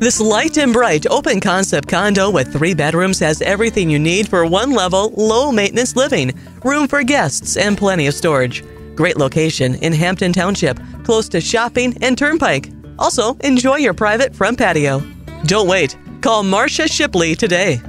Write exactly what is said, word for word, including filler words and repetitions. This light and bright open concept condo with three bedrooms has everything you need for one-level, low-maintenance living, room for guests, and plenty of storage. Great location in Hampton Township, close to shopping and Turnpike. Also, enjoy your private front patio. Don't wait. Call Marcia Shipley today.